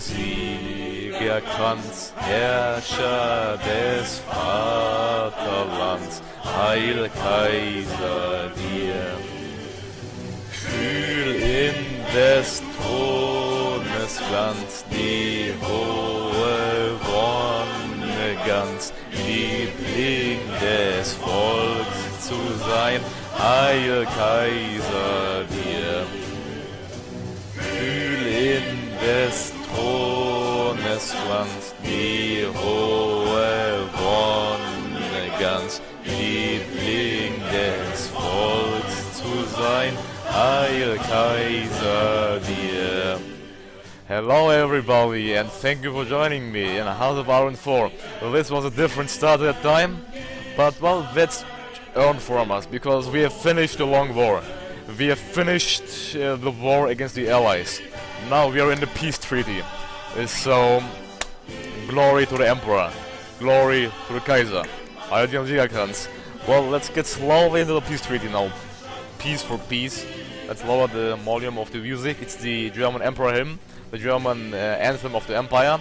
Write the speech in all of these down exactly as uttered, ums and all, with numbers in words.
Siegerkranz, Herrscher des Vaterlands, Heil Kaiser dir. Fühl in des Thrones Glanz die hohe Wonne ganz, Liebling des Volks zu sein, Heil Kaiser dir. Fühl in des Thrones Glanz die hohe Wonne ganz, Liebling des Volks zu sein, Heil Kaiser dir. Hello everybody, and thank you for joining me in House of Iron four. Well, this was a different start at that time, but well, that's earned from us, because we have finished the long war. We have finished uh, the war against the Allies. Now we are in the peace treaty. Uh, so, glory to the Emperor. Glory to the Kaiser. Well, let's get slowly into the peace treaty now. Peace for peace. Let's lower the volume of the music. It's the German Emperor hymn, the German uh, anthem of the Empire.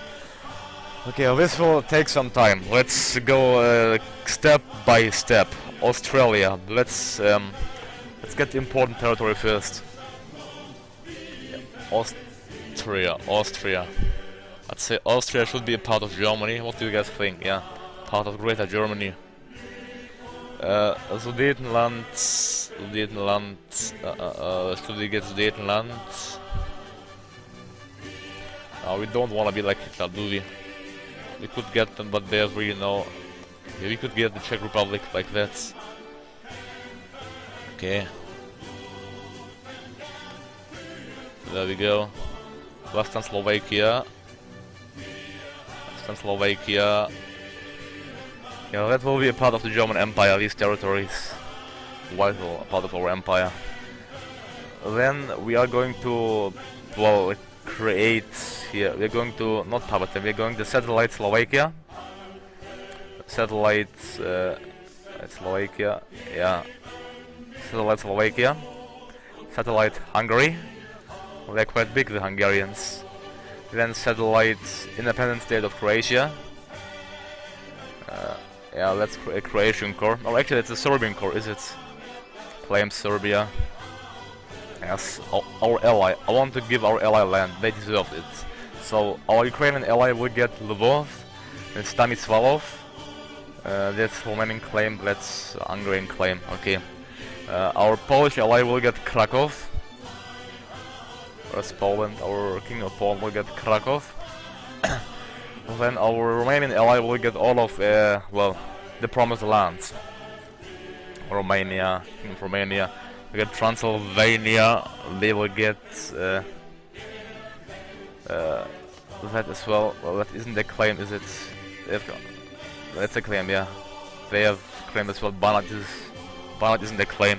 Okay, well, this will take some time. Let's go uh, step by step. Australia. Let's um, let's get important territory first. Austria, Austria. I'd say Austria should be a part of Germany. What do you guys think? Yeah, part of Greater Germany. Uh, Sudetenland, Sudetenland, uh, uh, uh, should we get Sudetenland? No, we don't want to be like Hitler, do we? We could get them, but there's really no... Yeah, we could get the Czech Republic like that. Okay. There we go. Western Slovakia. Western Slovakia. Yeah, that will be a part of the German Empire, these territories. Vital part of our empire. Then we are going to, well, create here. We are going to, not Powhatan, we are going to satellite Slovakia. Satellite uh, Slovakia. Yeah. Satellite Slovakia. Satellite Hungary. Well, they're quite big, the Hungarians. Then satellite independent state of Croatia. Uh, Yeah, that's a Croatian core. Or oh, actually, it's a Serbian core, is it? Claim Serbia. Yes, our, our ally. I want to give our ally land. They deserved it. So our Ukrainian ally will get Lvov and Stanislavov. Uh, that's Romanian claim. That's Hungarian claim. Okay. Uh, our Polish ally will get Krakow. Whereas Poland, our King of Poland will get Krakow. Then our Romanian ally will get all of, uh, well, the promised lands. Romania, in Romania, we get Transylvania, they will get uh, uh, that as well. Well, that isn't a claim, is it? That's a claim, yeah. They have claimed as well. Banat is, Banat isn't a claim.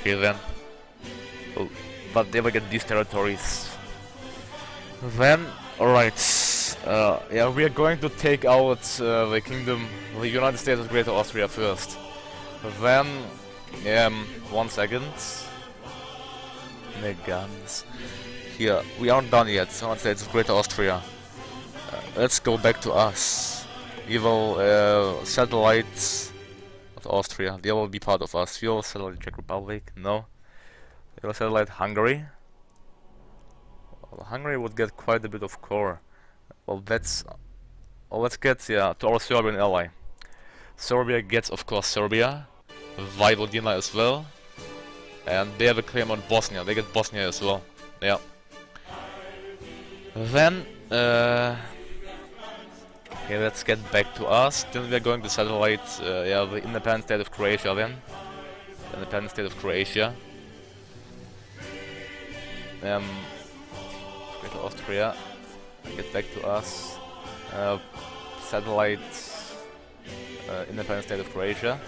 Okay then. Oh, but they will get these territories. Then, alright. Uh, yeah, we are going to take out uh, the kingdom, the United States of Greater Austria first. Then, um, one second. The guns. Here, we aren't done yet. United States of Greater Austria. Uh, let's go back to us. We will uh, satellite of Austria. They will be part of us. We will satellite Czech Republic. No. We will satellite Hungary. Well, Hungary would get quite a bit of core. Well, that's... Well, let's get, yeah, to our Serbian ally. Serbia gets, of course, Serbia. Vojvodina as well. And they have a claim on Bosnia. They get Bosnia as well. Yeah. Then... Uh, okay, let's get back to us. Then we are going to satellite, uh, yeah, the independent state of Croatia then. The independent state of Croatia. Um... Greater Austria. Get back to us. Uh, satellite uh, independent state of Croatia.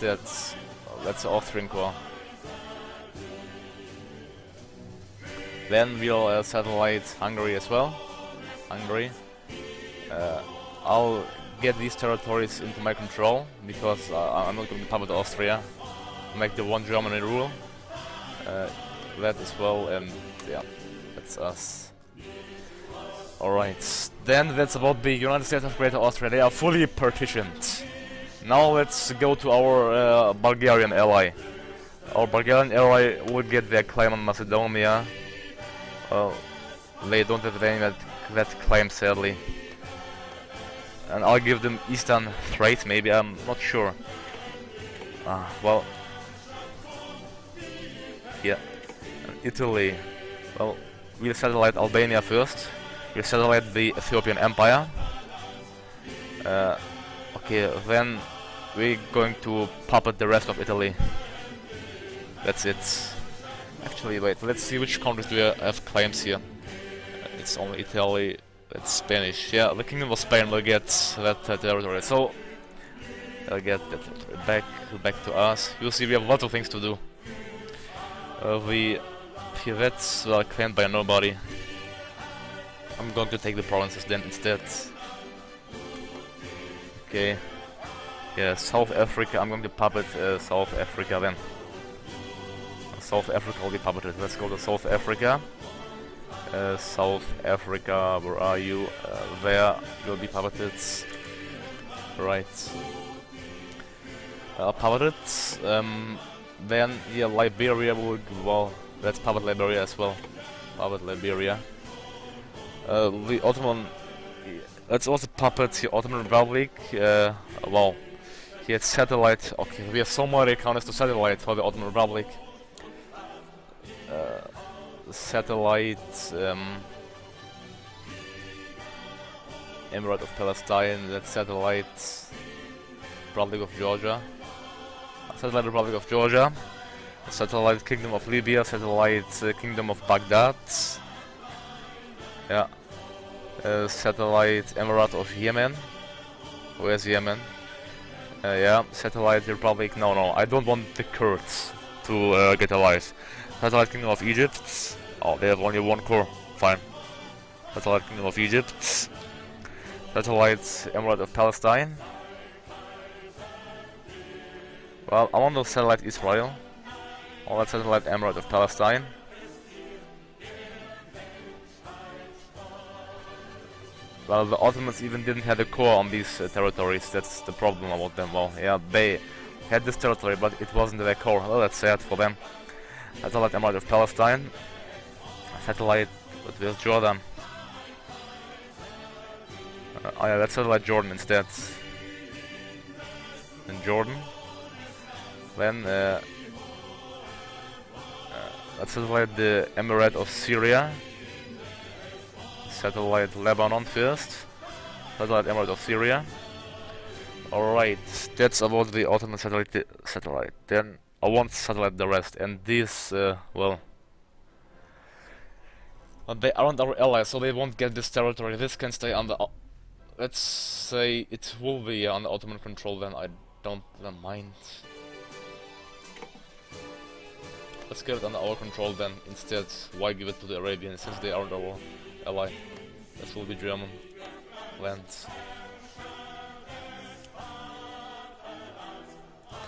That's uh, that's Austrian core. Then we'll uh, satellite Hungary as well. Hungary. Uh, I'll get these territories into my control because uh, I'm not going to puppet Austria. Make the one Germany rule. Uh, that as well, and yeah, that's us. Alright, then that's about the United States of Greater Austria. They are fully partitioned. Now let's go to our uh, Bulgarian ally. Our Bulgarian ally would get their claim on Macedonia. Well, they don't have any that, that claim, sadly. And I'll give them Eastern Thrace, maybe, I'm not sure. Ah, well... Yeah. And Italy. Well, we'll satellite Albania first. We'll satellite the Ethiopian Empire. Uh, okay, then we're going to puppet the rest of Italy. That's it. Actually, wait, let's see which countries do we have claims here. It's only Italy, it's Spanish. Yeah, the Kingdom of Spain will get that uh, territory. So, they'll get that territory back, back to us. You'll see we have lots of things to do. Uh, the Pivettes were claimed by nobody. I'm going to take the provinces then instead. Okay. Yeah, South Africa. I'm going to puppet uh, South Africa then. South Africa will be puppeted. Let's go to South Africa. Uh, South Africa, where are you? Uh, there will be puppeted. Right. Uh, puppeted. Um, then, yeah, Liberia will. Well, let's puppet Liberia as well. Puppet Liberia. Uh, the Ottoman, let's also puppet the Ottoman Republic. Uh, wow, he had satellite. Okay, we have so many counters to satellite for the Ottoman Republic. Uh, satellite, um, Emirate of Palestine, that satellite, Republic of Georgia, satellite Republic of Georgia, satellite Kingdom of Libya, satellite uh, Kingdom of Baghdad. Yeah, uh, satellite Emirate of Yemen. Where's Yemen? Uh, yeah, satellite Republic. No, no, I don't want the Kurds to uh, get allies. Satellite Kingdom of Egypt. Oh, they have only one core. Fine. Satellite Kingdom of Egypt. Satellite Emirate of Palestine. Well, I want to satellite Israel. Or that satellite Emirate of Palestine. Well, the Ottomans even didn't have a core on these uh, territories. That's the problem about them. Well, yeah, they had this territory, but it wasn't their core. Well, that's sad for them. Satellite Emirate of Palestine. Satellite... But where's Jordan? Uh, oh yeah, that's satellite Jordan instead. And Jordan. Then... Uh, uh, let's satellite the Emirate of Syria. Satellite Lebanon first. Satellite Emirate of Syria. Alright, that's about the Ottoman satellite. satellite. Then I want satellite the rest. And these, uh, well... But they aren't our allies, so they won't get this territory. This can stay under... Uh, let's say it will be under Ottoman control, then I don't then mind. Let's get it under our control then. Instead, why give it to the Arabians since they aren't our ally? This will be German land.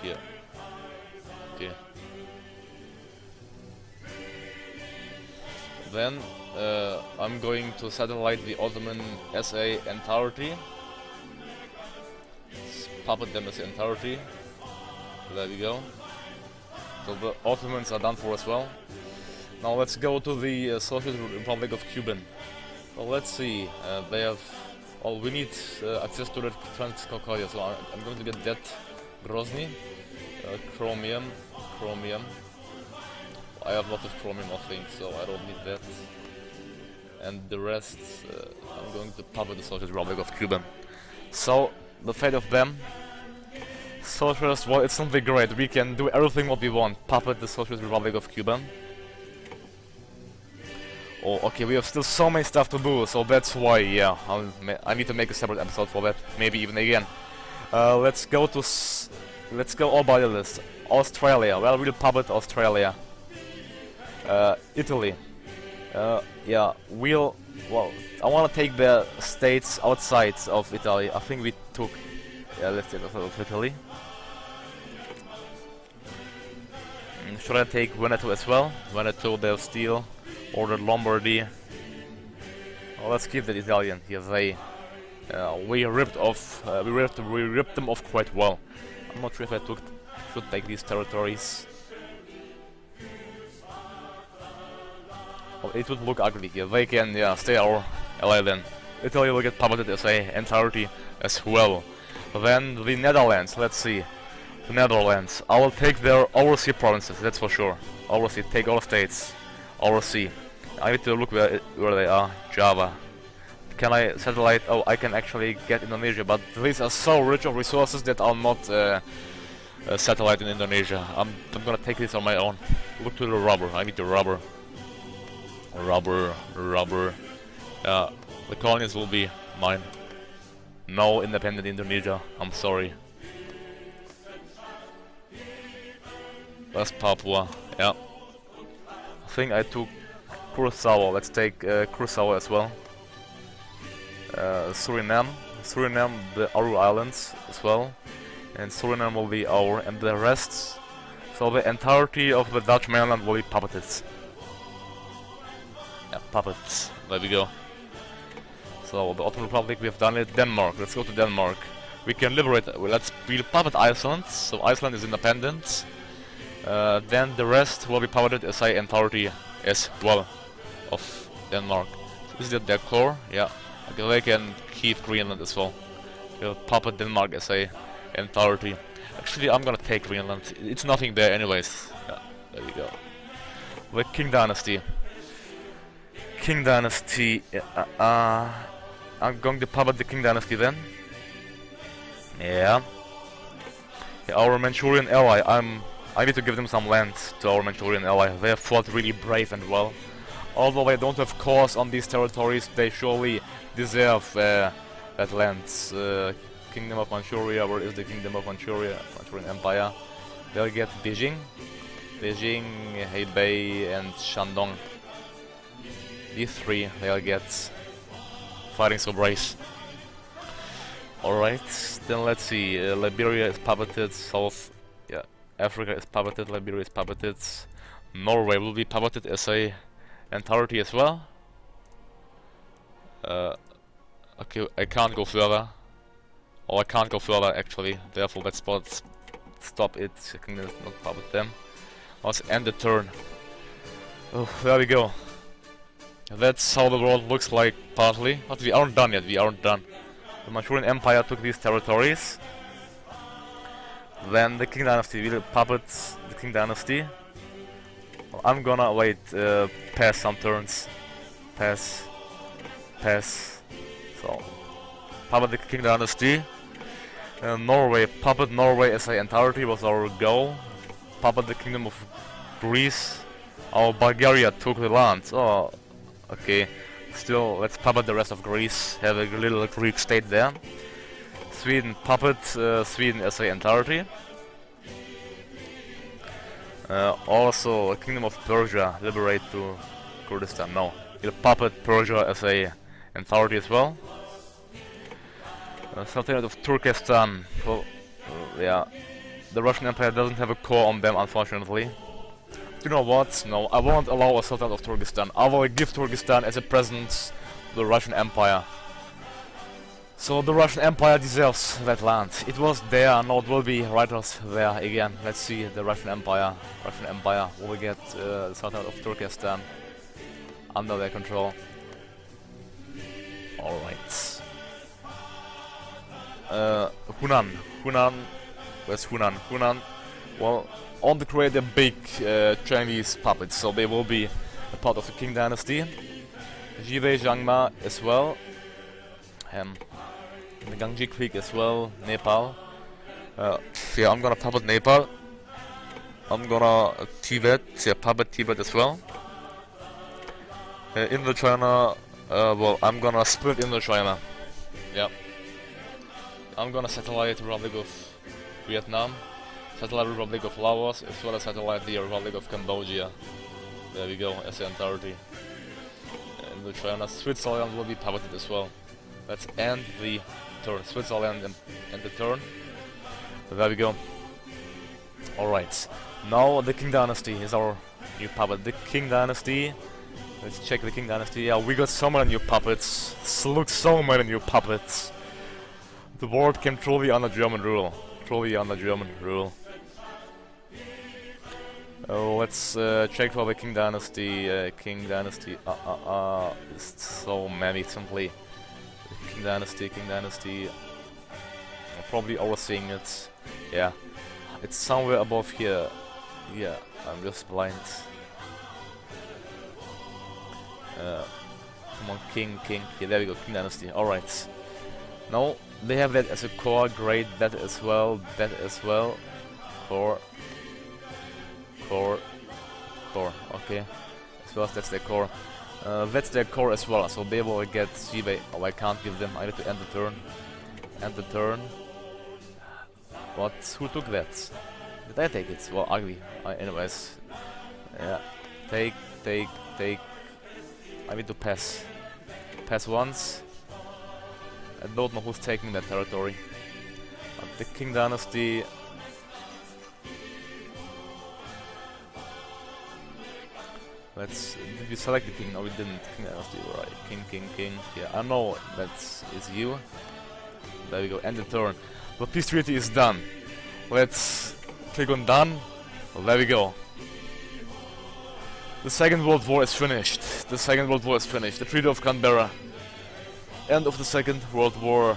Yeah. Okay. Then uh, I'm going to satellite the Ottoman S A entirety. Let's puppet them as entirety. There we go. So the Ottomans are done for as well. Now let's go to the uh, Soviet Republic of Cuban. Well, let's see. Uh, they have. Oh, we need uh, access to the Transcaucasia, so I'm, I'm going to get that Grozny, uh, Chromium, Chromium. I have a lot of Chromium, I think, so I don't need that. And the rest, uh, I'm going to puppet the Soviet Republic of Cuban. So the fate of them. So first, well, it's not great. We can do everything what we want. Puppet the Soviet Republic of Cuban. Oh, okay, we have still so many stuff to do, so that's why, yeah, I'll I need to make a separate episode for that, maybe even again. Uh, let's go to, s let's go all by the list. Australia, well, we'll puppet Australia. Uh, Italy, uh, yeah, we'll, well, I want to take the states outside of Italy. I think we took, yeah, let's take outside of Italy. Mm, should I take Veneto as well? Veneto, they'll steal. Or the Lombardy. Well, let's keep the Italian here. They uh, we ripped off, uh, we ripped, we ripped them off quite well. I'm not sure if I took, should take these territories. Well, it would look ugly here. They can, yeah, stay our ally then. Italy will get puppeted as a entirety as well. Then the Netherlands. Let's see. The Netherlands. I will take their overseas provinces. That's for sure. Overseas. Take all states. Overseas. I need to look where where they are. Java. Can I satellite? Oh, I can actually get Indonesia, but these are so rich of resources that are not uh, a satellite in Indonesia. I'm I'm gonna take this on my own. Look to the rubber. I need the rubber. Rubber. Rubber. Uh, the colonies will be mine. No independent Indonesia. I'm sorry. West Papua. Yeah. I think I took Kurosawa. Let's take uh, Kurosawa as well. Uh, Suriname. Suriname, the Aru Islands as well. And Suriname will be our, and the rest. So the entirety of the Dutch mainland will be puppeted. Yeah, puppets. There we go. So the Ottoman Republic, we have done it. Denmark. Let's go to Denmark. We can liberate. Well, let's we'll puppet Iceland. So Iceland is independent. Uh, then the rest will be puppeted as an entirety as well of Denmark. So is that their core? Yeah. Okay, they can keep Greenland as well. They'll puppet Denmark as an entirety. Actually, I'm gonna take Greenland. It's nothing there, anyways. Yeah, there we go. The Qing Dynasty. Qing Dynasty. Uh, uh, I'm going to puppet the Qing Dynasty then. Yeah. Yeah, our Manchurian ally. I'm. I need to give them some land to our Manchurian ally. They have fought really brave and well. Although they don't have cause on these territories, they surely deserve uh, that land. Uh, Kingdom of Manchuria, where is the Kingdom of Manchuria? Manchurian Empire. They'll get Beijing, Beijing, Hebei, and Shandong. These three they'll get. Fighting so brave. Alright, then let's see. Uh, Liberia is puppeted, South yeah, Africa is puppeted, Liberia is puppeted. Norway will be puppeted as a entirety as well. Uh, okay, I can't go further. Oh, I can't go further actually. Therefore, let's stop it. I can not puppet them. Let's end the turn. Oh, there we go. That's how the world looks like partly. But we aren't done yet. We aren't done. The Manchurian Empire took these territories. Then the Qing Dynasty will puppet the Qing Dynasty. I'm gonna wait, uh, pass some turns. Pass. Pass. So, puppet the Qing Dynasty. Uh, Norway, puppet Norway as an entirety was our goal. Puppet the Kingdom of Greece. Our Bulgaria took the land. Oh, okay. Still, let's puppet the rest of Greece. Have a little Greek state there. Sweden, puppet uh, Sweden as an entirety. Uh, also, Kingdom of Persia, liberate to Kurdistan. No, it'll puppet Persia as a authority as well. Uh, Sultanate of Turkestan. Well, uh, yeah, the Russian Empire doesn't have a core on them, unfortunately. You know what? No, I won't allow a Sultanate of Turkestan. I will give Turkestan as a present to the Russian Empire. So the Russian Empire deserves that land. It was there, now it will be right there again. Let's see the Russian Empire. Russian Empire will get uh, the Sultanate of Turkestan under their control. Alright. Uh, Hunan. Hunan. Where's Hunan? Hunan. Well, I want to create a big uh, Chinese puppet, so they will be a part of the Qing Dynasty. Hebei, Jiangma as well. Um, the Gangji clique as well, Nepal. Uh, yeah, I'm gonna puppet Nepal. I'm gonna uh, Tibet, yeah, puppet Tibet as well. Uh, Indochina, uh, well, I'm gonna split Indochina. Yeah. I'm gonna satellite Republic of Vietnam, satellite Republic of Laos, as well as satellite the Republic of Cambodia. There we go, as the entirety. Uh, Indochina, Switzerland will be puppeted as well. Let's end the turn. Switzerland and end the turn. There we go. Alright. Now the Qing Dynasty is our new puppet. The Qing Dynasty Let's check the Qing Dynasty. Yeah, we got so many new puppets. Look, so many new puppets. The world came truly under German rule. Truly under German rule. Uh, let's uh, check for the Qing Dynasty. Uh, Qing Dynasty. Uh, uh, uh. It's so many, simply. Qing Dynasty, Qing Dynasty. I'm probably overseeing it. Yeah. It's somewhere above here. Yeah, I'm just blind. Uh, come on, King, King. Yeah, there we go. Qing Dynasty. Alright. Now, they have that as a core. Great. That as well. That as well. Core. Core, core, okay. As well as that's their core. Uh, that's their core as well, so they will get Hebei. Oh, I can't give them, I need to end the turn. End the turn. What? Who took that? Did I take it? Well, ugly. Uh, anyways. Yeah. Take, take, take. I need to pass. Pass once. I don't know who's taking that territory. But the Qing Dynasty. Let's. Did we select the king? No, we didn't. King Dynasty, right? King, king, king. Yeah, I know that's is you. There we go. End the turn. The peace treaty is done. Let's click on done. Well, there we go. The Second World War is finished. The Second World War is finished. The Treaty of Canberra. End of the Second World War.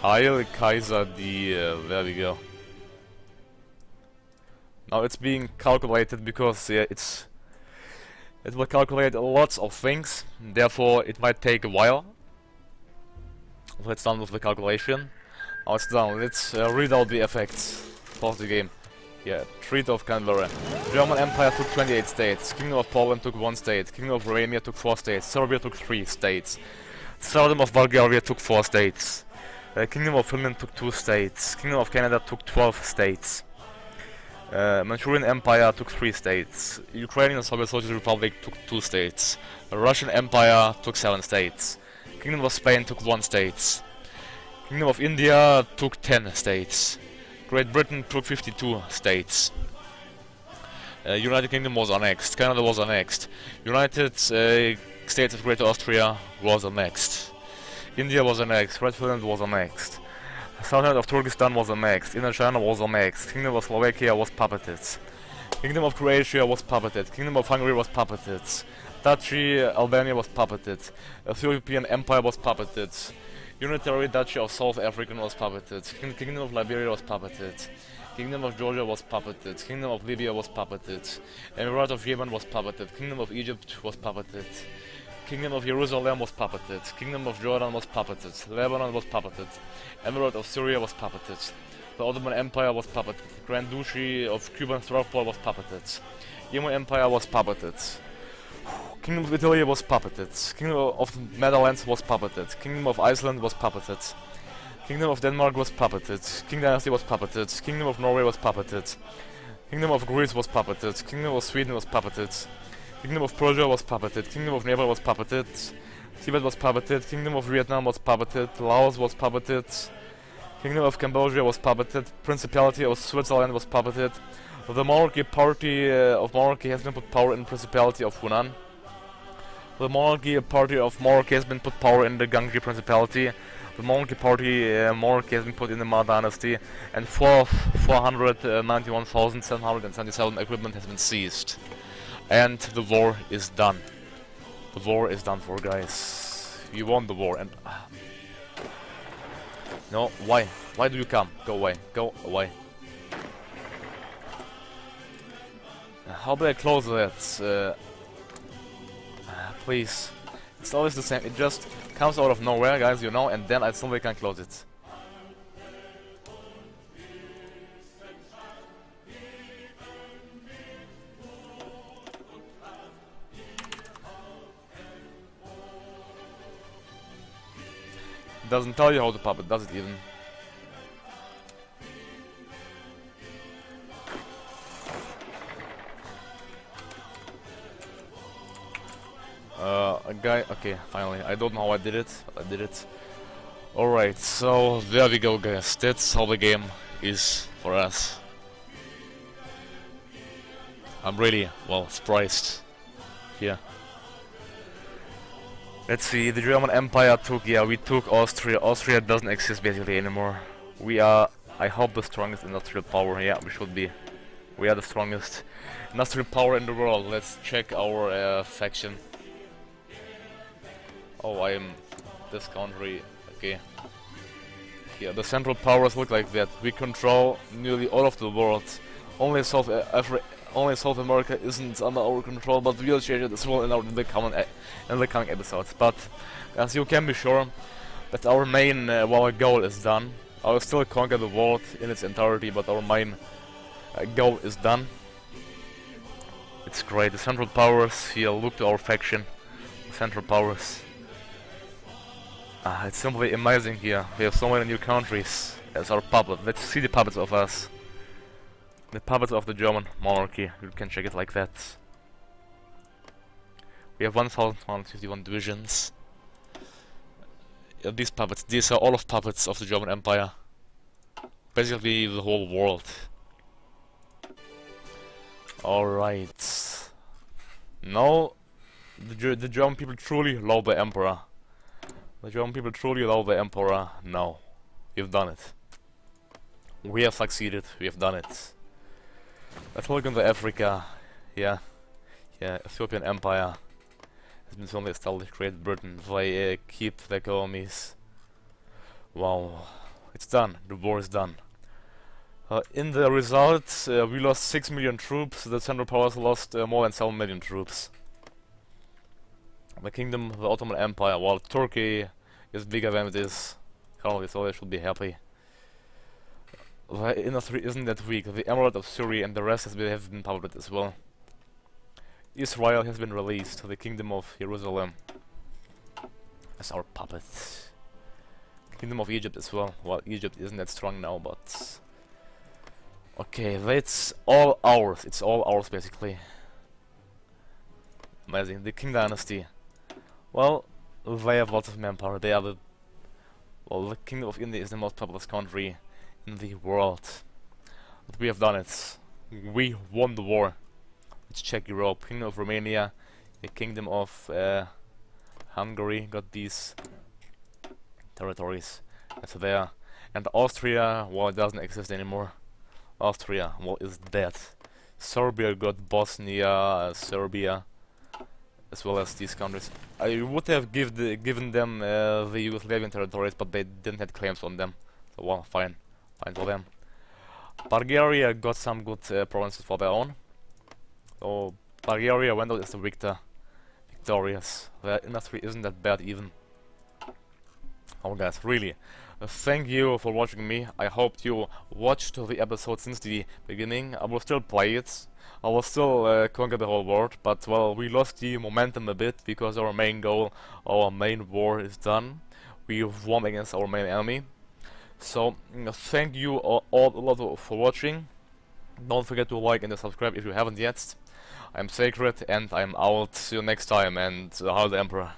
Heil Kaiser die. Uh, there we go. Now it's being calculated because yeah, it's it will calculate lots of things, therefore it might take a while. Let's done with the calculation. Now it's done. Let's uh, read out the effects. Pause the game. Yeah, Treaty of Canberra. German Empire took twenty-eight states. Kingdom of Poland took one state. Kingdom of Romania took four states. Serbia took three states. Tsardom of Bulgaria took four states. Uh, Kingdom of Finland took two states. Kingdom of Canada took twelve states. Uh, Manchurian Empire took three states. Ukrainian and Soviet Socialist Republic took two states. The Russian Empire took seven states. Kingdom of Spain took one state. Kingdom of India took ten states. Great Britain took fifty-two states. Uh, United Kingdom was annexed. Canada was annexed. United uh, States of Great Austria was annexed. India was annexed. Red Finland was annexed. Southern of Turkestan was annexed, Indochina was annexed, Kingdom of Slovakia was puppeted, Kingdom of Croatia was puppeted, Kingdom of Hungary was puppeted, Duchy uh, Albania was puppeted, Ethiopian Empire was puppeted, Unitary Duchy of South Africa was puppeted, King Kingdom of Liberia was puppeted, Kingdom of Georgia was puppeted, Kingdom of Libya was puppeted, Emirate of Yemen was puppeted, Kingdom of Egypt was puppeted. Kingdom of Jerusalem was puppeted, Kingdom of Jordan was puppeted, Lebanon was puppeted, Emirate of Syria was puppeted, the Ottoman Empire was puppeted, Grand Duchy of Kuban-Turkmenistan was puppeted, Yemen Empire was puppeted, Kingdom of Italy was puppeted, Kingdom of the Netherlands was puppeted, Kingdom of Iceland was puppeted, Kingdom of Denmark was puppeted, Qing Dynasty was puppeted, Kingdom of Norway was puppeted, Kingdom of Greece was puppeted, Kingdom of Sweden was puppeted, Kingdom of Persia was puppeted, Kingdom of Nepal was puppeted, Tibet was puppeted, Kingdom of Vietnam was puppeted, Laos was puppeted, Kingdom of Cambodia was puppeted, Principality of Switzerland was puppeted, the monarchy party uh, of monarchy has been put power in Principality of Hunan, the monarchy party of monarchy has been put power in the Gangji Principality, the monarchy party uh, monarchy has been put in the Ma Dynasty, and four hundred ninety-one thousand seven hundred seventy-seven equipment has been seized. And the war is done. The war is done for guys. You won the war and... Uh, no, why? Why do you come? Go away. Go away. How do I close that? Uh, please. It's always the same. It just comes out of nowhere, guys, you know, and then I simply can't close it. Doesn't tell you how to puppet, does it even? Uh, a guy, okay, finally. I don't know how I did it, but I did it. Alright, so there we go, guys. That's how the game is for us. I'm really, well, surprised. here. Let's see, the German Empire took, yeah, we took Austria. Austria doesn't exist basically anymore. We are, I hope, the strongest industrial power. Yeah, we should be. We are the strongest industrial power in the world. Let's check our uh, faction. Oh, I am this country. Okay. Yeah, the Central Powers look like that. We control nearly all of the world. Only South Africa. Only South America isn't under our control, but we'll change it as well in, our, in, the, common e in the coming episodes. But as you can be sure, that our main uh, well, goal is done. I will still conquer the world in its entirety, but our main uh, goal is done. It's great. The Central Powers here, look to our faction. The Central Powers. Ah, it's simply amazing here. We have so many new countries as our puppet. Let's see the puppets of us. The puppets of the German monarchy, you can check it like that. We have one thousand one hundred fifty-one divisions. Uh, these puppets, these are all of puppets of the German Empire. Basically the whole world. Alright. Now, the, the German people truly love the Emperor. The German people truly love the Emperor now. We've done it. We have succeeded, we have done it. Let's look into Africa. Yeah, yeah. Ethiopian Empire has been firmly established. Great Britain. They uh, keep their colonies. Wow, it's done. The war is done. Uh, in the result, uh, we lost six million troops. The Central Powers lost uh, more than seven million troops. The Kingdom of the Ottoman Empire. While Turkey is bigger than it is currently, so they should be happy. The industry isn't that weak. The Emirate of Syria and the rest has been, have been published as well. Israel has been released. The Kingdom of Jerusalem as our puppet. Kingdom of Egypt as well. Well, Egypt isn't that strong now, but... Okay, that's all ours. It's all ours, basically. Amazing. The Qing Dynasty. Well, they have lots of manpower. They are the... Well, the Kingdom of India is the most populous country in the world. But we have done it. We won the war. Let's check Europe. Kingdom of Romania, the Kingdom of uh, Hungary got these territories. That's there. And Austria, well, it doesn't exist anymore. Austria, well, is dead. Serbia got Bosnia, uh, Serbia, as well as these countries. I would have give the, given them uh, the Yugoslavian territories, but they didn't have claims on them. So, well, fine. For them. Bulgaria got some good uh, provinces for their own. So Bulgaria went out as the victor, victorious. Their industry isn't that bad even. Oh guys, really, uh, thank you for watching me. I hope you watched the episode since the beginning. I will still play it. I will still uh, conquer the whole world, but well, we lost the momentum a bit because our main goal, our main war is done. We've won against our main enemy. So, uh, thank you all, all a lot for watching. Don't forget to like and to subscribe if you haven't yet. I'm Sacred and I'm out. See you next time, and uh, hail the Emperor.